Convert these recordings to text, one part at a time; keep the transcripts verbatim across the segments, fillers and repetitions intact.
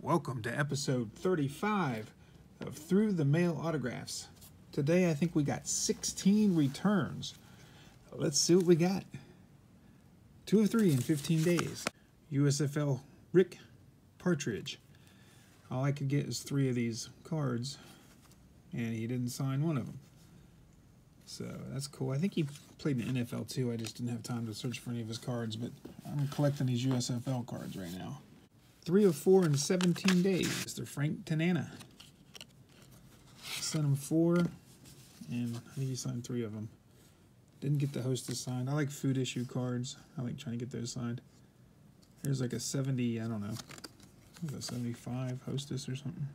Welcome to episode thirty-five of Through the Mail Autographs. Today I think we got sixteen returns. Let's see what we got. Two of three in fifteen days. U S F L Rick Partridge. All I could get is three of these cards, and he didn't sign one of them. So that's cool. I think he played in the N F L too. I just didn't have time to search for any of his cards, but I'm collecting these U S F L cards right now. Three of four in seventeen days. They're Frank Tanana. Sent him four, and I think he signed three of them. Didn't get the hostess signed. I like food issue cards. I like trying to get those signed. There's like a seventy, I don't know, a seventy-five hostess or something.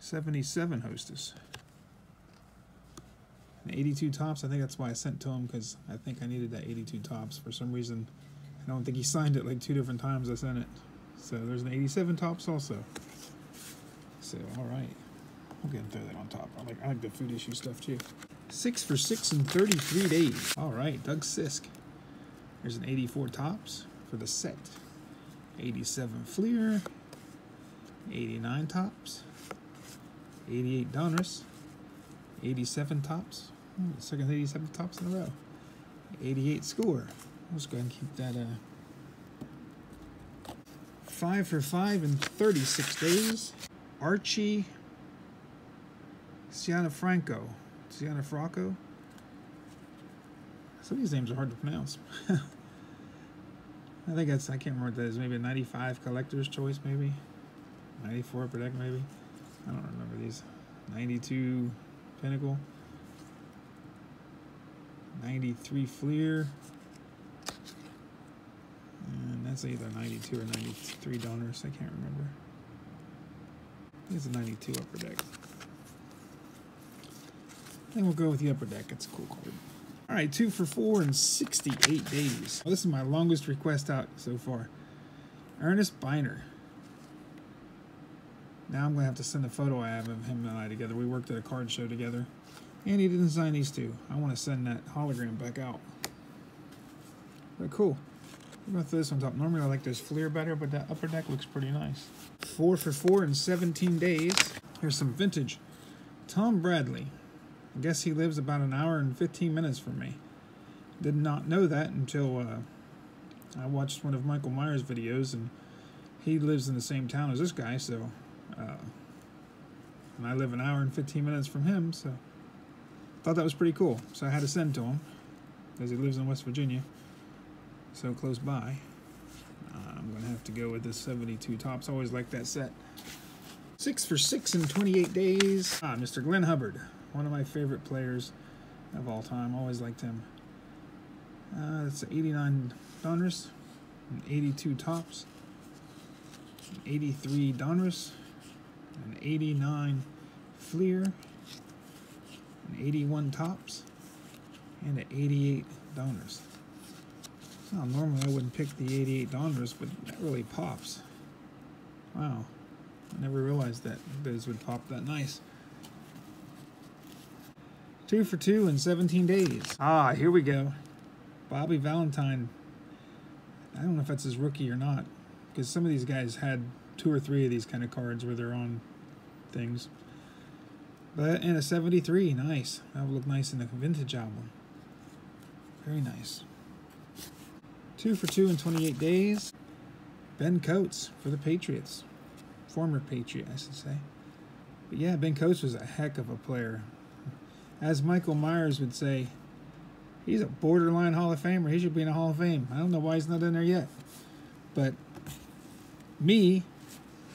seventy-seven hostess. And eighty-two tops. I think that's why I sent to him, because I think I needed that eighty-two tops. For some reason, I don't think he signed it like two different times I sent it. So there's an eighty-seven tops also. So, all right. I'm going to throw that on top. I like, I like the food issue stuff too. Six for six in thirty-three days. All right, Doug Sisk. There's an eighty-four tops for the set. eighty-seven Fleer. eighty-nine tops. eighty-eight Donruss. eighty-seven tops. Oh, the second eighty-seven tops in a row. eighty-eight Score. Let's go ahead and keep that. Uh, five for five in thirty-six days. Archi Cianfrocco. Cianfrocco. Some of these names are hard to pronounce. I think that's, I can't remember what that is. Maybe a ninety-five Collector's Choice, maybe. ninety-four Protect, maybe. I don't remember these. ninety-two Pinnacle. ninety-three Fleer. And that's either ninety-two or ninety-three Donors. I can't remember. There's a ninety-two Upper Deck. I think we'll go with the Upper Deck. It's a cool card. All right, two for four in sixty-eight days. Well, this is my longest request out so far. Ernest Biner. Now I'm going to have to send a photo I have of him and I together. We worked at a card show together. And he didn't sign these two. I want to send that hologram back out. But cool. I'm going to throw this on top. Normally I like this Fleer better, but that Upper Deck looks pretty nice. Four for four in seventeen days. Here's some vintage. Tom Bradley. I guess he lives about an hour and fifteen minutes from me. Did not know that until uh, I watched one of Michael Myers' videos, and he lives in the same town as this guy, so uh, and I live an hour and fifteen minutes from him, so thought that was pretty cool. So I had to send to him because he lives in West Virginia, so close by. Uh, I'm gonna have to go with this seventy-two tops. I always like that set. Six for six in twenty-eight days. Ah, Mister Glenn Hubbard. One of my favorite players of all time. Always liked him. Uh, that's eighty-nine Donruss, and eighty-two Tops, and eighty-three Donruss, and eighty-nine Fleer, and eighty-one Tops, and an eighty-eight Donruss. Well, normally I wouldn't pick the eighty-eight Donruss, but that really pops. Wow. I never realized that those would pop that nice. Two for two in seventeen days. Ah, here we go. Bobby Valentine. I don't know if that's his rookie or not, because some of these guys had two or three of these kind of cards where they're on things. But, and a seventy-three, nice. That would look nice in the vintage album. Very nice. Two for two in twenty-eight days. Ben Coates for the Patriots. Former Patriot, I should say. But yeah, Ben Coates was a heck of a player. As Michael Myers would say, he's a borderline Hall of Famer. He should be in the Hall of Fame. I don't know why he's not in there yet. But me,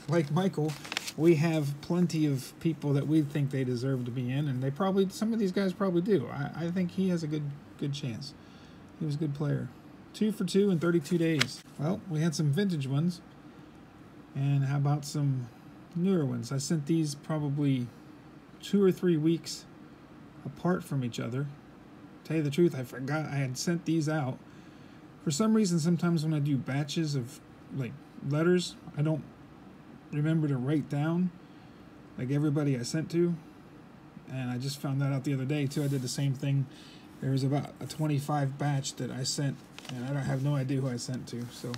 like Michael, we have plenty of people that we think they deserve to be in, and they probably, some of these guys probably do. I, I think he has a good good chance. He was a good player. Two for two in thirty-two days. Well, we had some vintage ones, and how about some newer ones? I sent these probably two or three weeks apart from each other. Tell you the truth, I forgot I had sent these out. For some reason, sometimes when I do batches of like letters, I don't remember to write down like everybody I sent to, and I just found that out the other day too. I did the same thing. There was about a twenty-five batch that I sent, and I don't have no idea who I sent to, so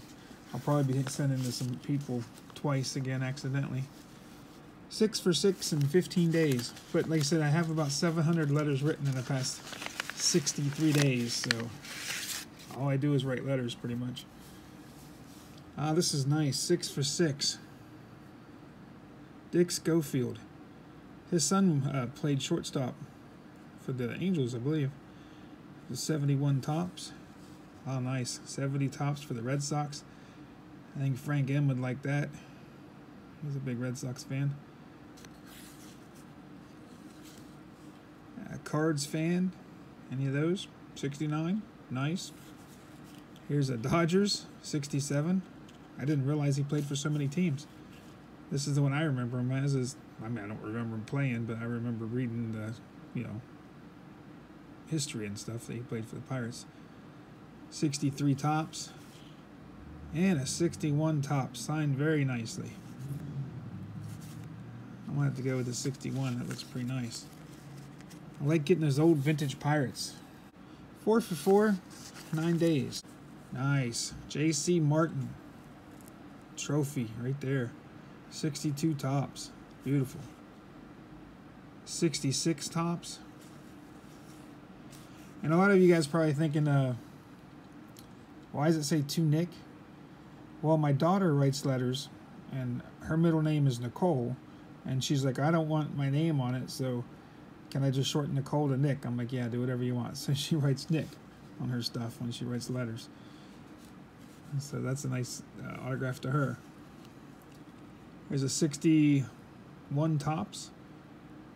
I'll probably be sending to some people twice again accidentally. Six for six in fifteen days. But like I said, I have about seven hundred letters written in the past sixty-three days. So all I do is write letters pretty much. Ah, this is nice. Six for six. Dick Schofield. His son uh, played shortstop for the Angels, I believe. The seventy-one tops. Oh, nice. seventy tops for the Red Sox. I think Frank M. would like that. He's a big Red Sox fan. Uh, Cards fan. Any of those? sixty-nine. Nice. Here's a Dodgers. sixty-seven. I didn't realize he played for so many teams. This is the one I remember him as. Is, I mean, I don't remember him playing, but I remember reading the, you know, history and stuff that he played for the Pirates. sixty-three tops. And a sixty-one top, signed very nicely. I'm going to have to go with the sixty-one. That looks pretty nice. I like getting those old vintage Pirates. Four for four, nine days. Nice. J C Martin. Trophy right there. sixty-two tops. Beautiful. sixty-six tops. And a lot of you guys probably thinking, uh, why does it say to Nick? Well, my daughter writes letters, and her middle name is Nicole, and she's like, I don't want my name on it, so can I just shorten Nicole to Nick? I'm like, yeah, do whatever you want. So she writes Nick on her stuff when she writes letters. And so that's a nice uh, autograph to her. There's a sixty-one tops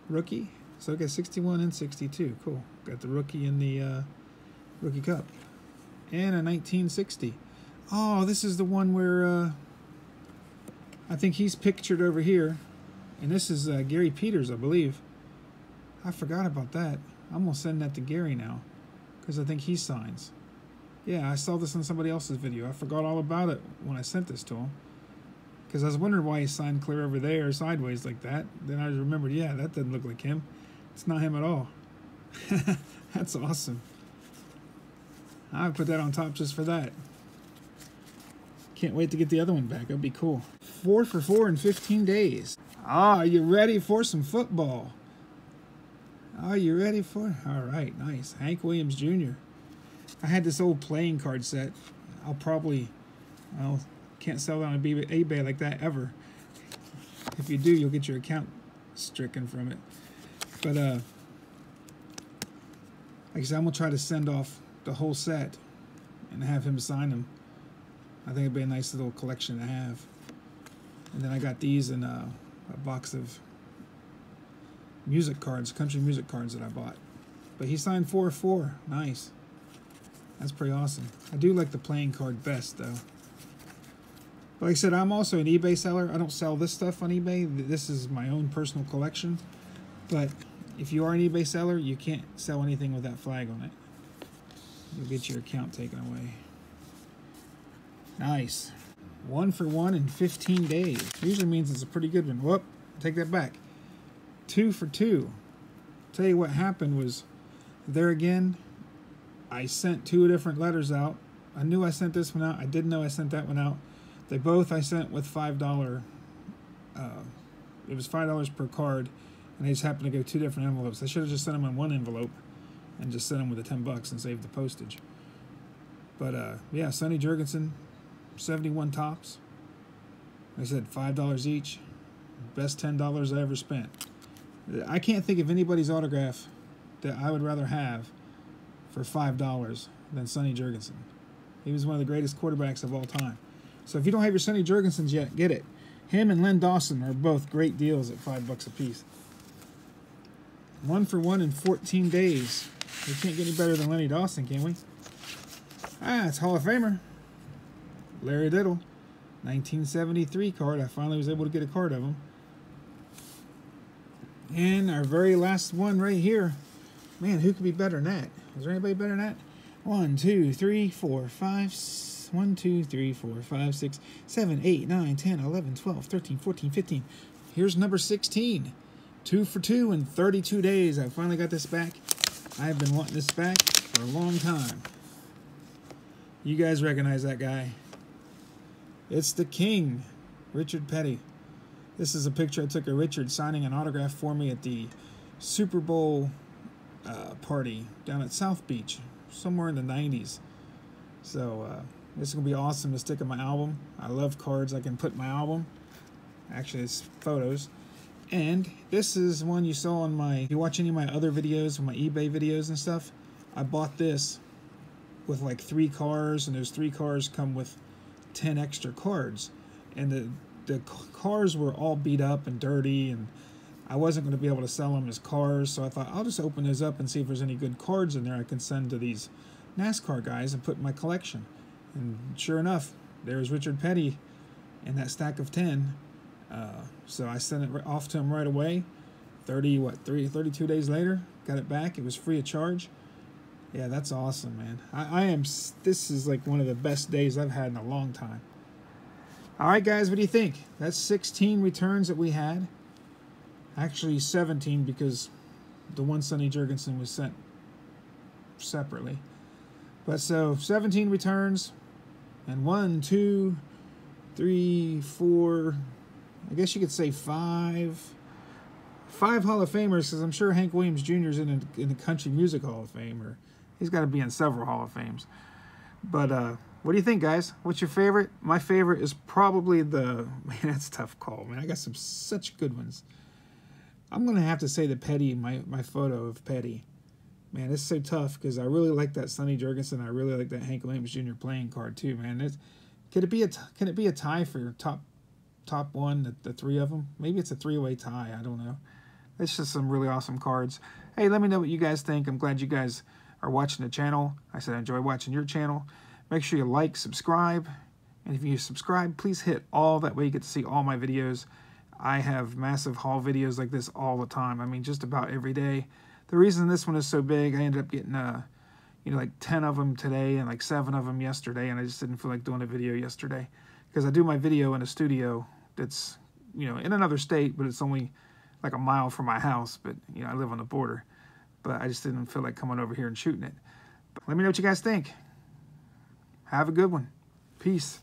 rookie. So I got sixty-one and sixty-two. Cool. Got the rookie in the uh, Rookie Cup. And a nineteen sixty. Oh, this is the one where uh, I think he's pictured over here. And this is uh, Gary Peters, I believe. I forgot about that. I'm going to send that to Gary now because I think he signs. Yeah, I saw this in somebody else's video. I forgot all about it when I sent this to him because I was wondering why he signed clear over there or sideways like that. Then I remembered, yeah, that doesn't look like him. It's not him at all. That's awesome. I put that on top just for that. Can't wait to get the other one back. That'd be cool. Four for four in fifteen days. Ah, are you ready for some football? Are you ready for? All right, nice. Hank Williams Junior I had this old playing card set. I'll probably, I can't sell it on eBay like that ever. If you do, you'll get your account stricken from it. But uh, like I said, I'm gonna try to send off the whole set and have him sign them. I think it'd be a nice little collection to have. And then I got these in a, a box of music cards, country music cards that I bought. But he signed four of four. Nice. That's pretty awesome. I do like the playing card best, though. But like I said, I'm also an eBay seller. I don't sell this stuff on eBay. This is my own personal collection. But if you are an eBay seller, you can't sell anything with that flag on it. You'll get your account taken away. Nice. One for one in fifteen days. Usually means it's a pretty good one. Whoop, take that back. Two for two. Tell you what happened was, there again, I sent two different letters out. I knew I sent this one out. I didn't know I sent that one out. They both I sent with five dollars. Uh, it was five dollars per card, and they just happened to go two different envelopes. I should have just sent them in one envelope and just sent them with the ten bucks and saved the postage. But, uh, yeah, Sonny Jurgensen. seventy-one tops. Like I said, five dollars each. Best ten dollars I ever spent. I can't think of anybody's autograph that I would rather have for five dollars than Sonny Jurgensen. He was one of the greatest quarterbacks of all time. So if you don't have your Sonny Jurgensens yet, get it. Him and Len Dawson are both great deals at five bucks a piece. One for one in fourteen days. We can't get any better than Lenny Dawson, can we? Ah, it's Hall of Famer. Larry Diddle, nineteen seventy-three card. I finally was able to get a card of him. And our very last one right here. Man, who could be better than that? Is there anybody better than that? One, two, three, four, five, one, two, three, four, five, six, seven, eight, nine, ten, eleven, twelve, thirteen, fourteen, fifteen. Here's number sixteen. Two for two in thirty-two days. I finally got this back. I've been wanting this back for a long time. You guys recognize that guy. It's the king, Richard Petty. This is a picture I took of Richard signing an autograph for me at the Super Bowl uh, party down at South Beach, somewhere in the nineties. So uh, this is going to be awesome to stick in my album. I love cards I can put in my album. Actually, it's photos. And this is one you saw on my, if you watch any of my other videos, my eBay videos and stuff, I bought this with like three cars, and those three cars come with ten extra cards. And the, the cars were all beat up and dirty, and I wasn't going to be able to sell them as cars, so I thought I'll just open those up and see if there's any good cards in there I can send to these NASCAR guys and put in my collection. And sure enough, there's Richard Petty in that stack of ten. Uh, so I sent it off to him right away. thirty, what, three, thirty-two days later, got it back. It was free of charge. Yeah, that's awesome, man. I, I am, this is like one of the best days I've had in a long time. All right, guys, what do you think? That's sixteen returns that we had. Actually, seventeen, because the one Sonny Jurgensen was sent separately. But so, seventeen returns, and one, two, three, four, I guess you could say five, five Hall of Famers, because I'm sure Hank Williams Junior is in, in the Country Music Hall of Fame, or he's got to be in several Hall of Fames. But uh, what do you think, guys? What's your favorite? My favorite is probably the, man, that's a tough call, man. I got some such good ones. I'm going to have to say the Petty, my, my photo of Petty. Man, it's so tough, because I really like that Sonny Jurgensen. I really like that Hank Williams Junior playing card too, man. It's, could it be a can it be a tie for top top one? The, the three of them. Maybe it's a three-way tie. I don't know. It's just some really awesome cards. Hey, let me know what you guys think. I'm glad you guys are watching the channel. I said I enjoy watching your channel. Make sure you like, subscribe, and if you subscribe, please hit all. That way you get to see all my videos. I have massive haul videos like this all the time. I mean, just about every day. The reason this one is so big, I ended up getting, uh, you know, like ten of them today and like seven of them yesterday, and I just didn't feel like doing a video yesterday because I do my video in a studio that's, you know, in another state, but it's only like a mile from my house, but, you know, I live on the border, but I just didn't feel like coming over here and shooting it. But let me know what you guys think. Have a good one. Peace.